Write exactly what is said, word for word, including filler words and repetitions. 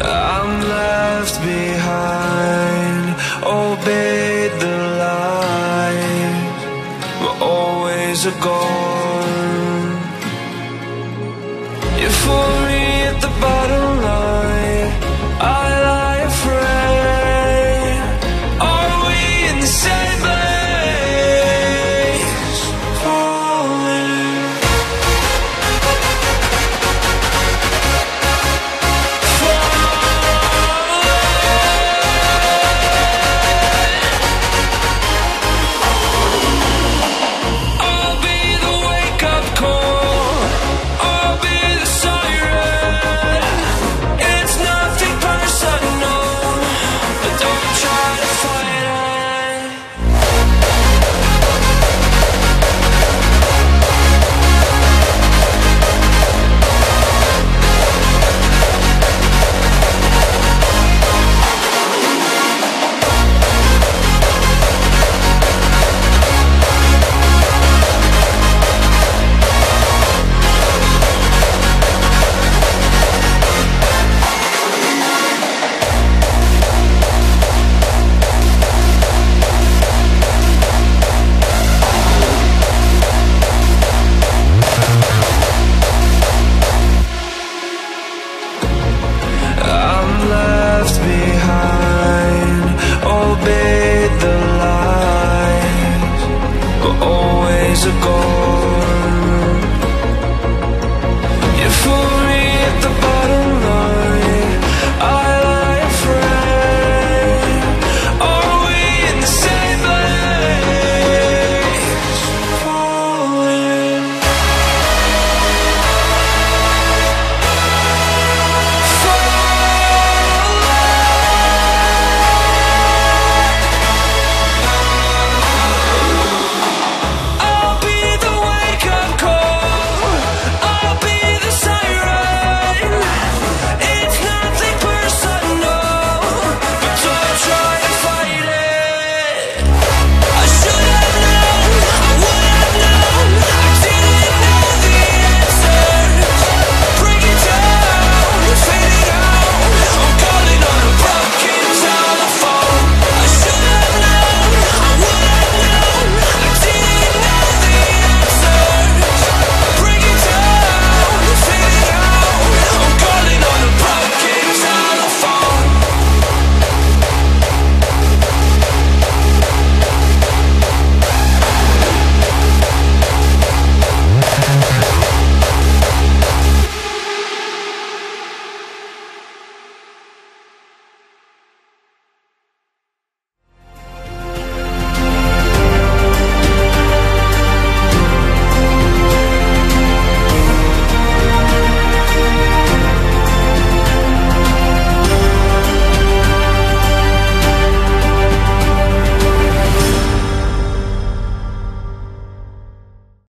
I'm left behind, obeyed the light, but always a goal. You fool me at the bottom line, I lie afraid. Are we in the same place? Falling, falling. I'll be the wake-up call, I'll be the siren. It's nothing personal, but don't try to fight it. I'm left behind, obeyed the light, but always a goal.